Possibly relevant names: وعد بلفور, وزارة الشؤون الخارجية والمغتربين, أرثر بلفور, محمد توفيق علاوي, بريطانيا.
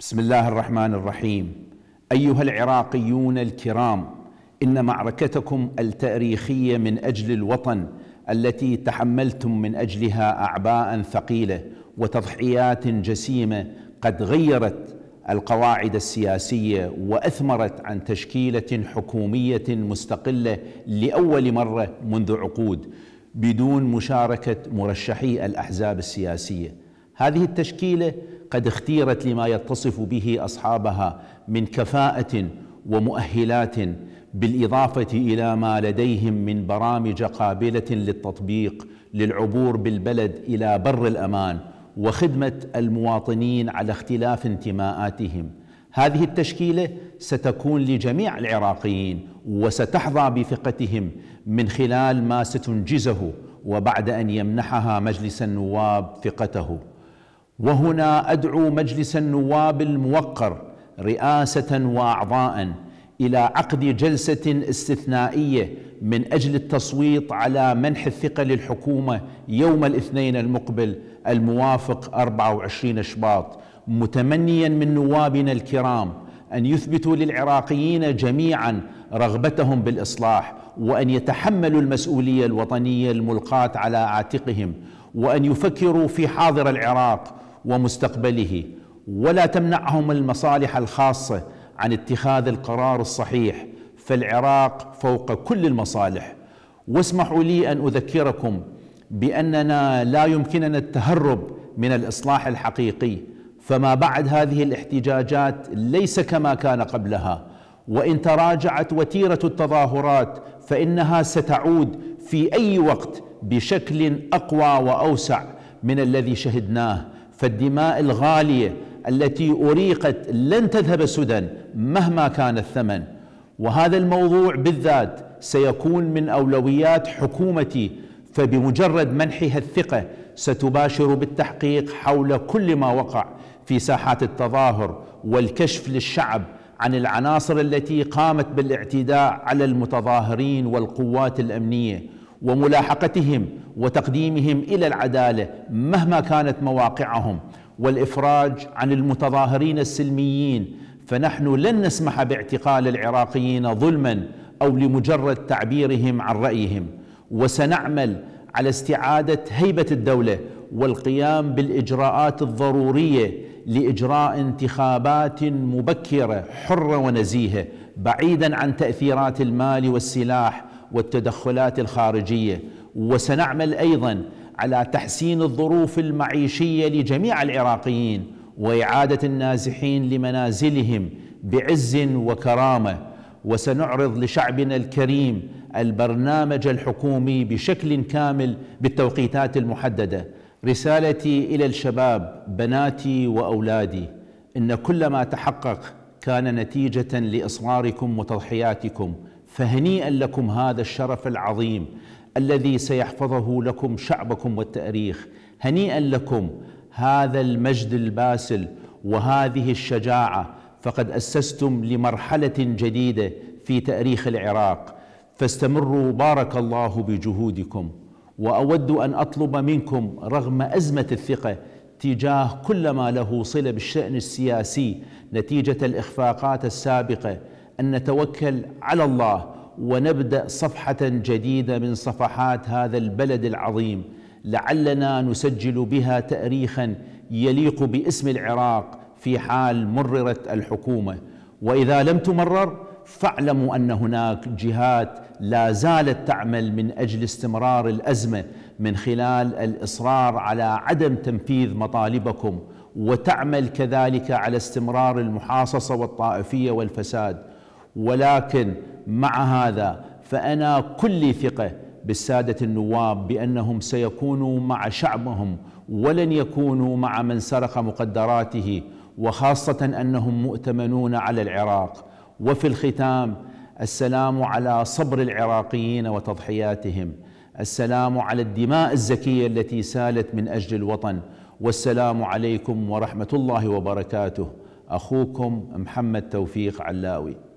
بسم الله الرحمن الرحيم. أيها العراقيون الكرام، إن معركتكم التاريخية من أجل الوطن التي تحملتم من أجلها أعباء ثقيلة وتضحيات جسيمة قد غيرت القواعد السياسية وأثمرت عن تشكيلة حكومية مستقلة لأول مرة منذ عقود بدون مشاركة مرشحي الأحزاب السياسية. هذه التشكيلة قد اختيرت لما يتصف به أصحابها من كفاءة ومؤهلات، بالإضافة إلى ما لديهم من برامج قابلة للتطبيق للعبور بالبلد إلى بر الأمان وخدمة المواطنين على اختلاف انتماءاتهم. هذه التشكيلة ستكون لجميع العراقيين وستحظى بثقتهم من خلال ما ستنجزه، وبعد أن يمنحها مجلس النواب ثقته. وهنا أدعو مجلس النواب الموقر رئاسة وأعضاء إلى عقد جلسة استثنائية من أجل التصويت على منح الثقة للحكومة يوم الاثنين المقبل الموافق 24 شباط، متمنيا من نوابنا الكرام أن يثبتوا للعراقيين جميعا رغبتهم بالإصلاح، وأن يتحملوا المسؤولية الوطنية الملقاة على عاتقهم، وأن يفكروا في حاضر العراق ومستقبله، ولا تمنعهم المصالح الخاصة عن اتخاذ القرار الصحيح، فالعراق فوق كل المصالح. واسمحوا لي أن أذكركم بأننا لا يمكننا التهرب من الإصلاح الحقيقي، فما بعد هذه الاحتجاجات ليس كما كان قبلها، وإن تراجعت وتيرة التظاهرات فإنها ستعود في أي وقت بشكل أقوى وأوسع من الذي شهدناه، فالدماء الغالية التي أريقت لن تذهب سدى مهما كان الثمن. وهذا الموضوع بالذات سيكون من أولويات حكومتي، فبمجرد منحها الثقة ستباشر بالتحقيق حول كل ما وقع في ساحات التظاهر، والكشف للشعب عن العناصر التي قامت بالاعتداء على المتظاهرين والقوات الأمنية، وملاحقتهم وتقديمهم إلى العدالة مهما كانت مواقعهم، والإفراج عن المتظاهرين السلميين، فنحن لن نسمح باعتقال العراقيين ظلما أو لمجرد تعبيرهم عن رأيهم، وسنعمل على استعادة هيبة الدولة والقيام بالإجراءات الضرورية لإجراء انتخابات مبكرة حرة ونزيهة، بعيدا عن تأثيرات المال والسلاح والتدخلات الخارجية. وسنعمل أيضا على تحسين الظروف المعيشية لجميع العراقيين، وإعادة النازحين لمنازلهم بعز وكرامة. وسنعرض لشعبنا الكريم البرنامج الحكومي بشكل كامل بالتوقيتات المحددة. رسالتي إلى الشباب، بناتي وأولادي، إن كل ما تحقق كان نتيجة لإصراركم وتضحياتكم، فهنيئا لكم هذا الشرف العظيم الذي سيحفظه لكم شعبكم والتاريخ. هنيئا لكم هذا المجد الباسل وهذه الشجاعة، فقد أسستم لمرحلة جديدة في تاريخ العراق، فاستمروا بارك الله بجهودكم. وأود أن أطلب منكم رغم أزمة الثقة تجاه كل ما له صلة بالشأن السياسي نتيجة الإخفاقات السابقة أن نتوكل على الله ونبدأ صفحة جديدة من صفحات هذا البلد العظيم، لعلنا نسجل بها تاريخا يليق باسم العراق في حال مررت الحكومة. وإذا لم تمرر فاعلموا أن هناك جهات لا زالت تعمل من أجل استمرار الأزمة من خلال الإصرار على عدم تنفيذ مطالبكم، وتعمل كذلك على استمرار المحاصصة والطائفية والفساد. ولكن مع هذا فأنا كلي ثقة بالسادة النواب بأنهم سيكونوا مع شعبهم ولن يكونوا مع من سرق مقدراته، وخاصة أنهم مؤتمنون على العراق. وفي الختام، السلام على صبر العراقيين وتضحياتهم، السلام على الدماء الزكية التي سالت من أجل الوطن، والسلام عليكم ورحمة الله وبركاته. أخوكم محمد توفيق علاوي.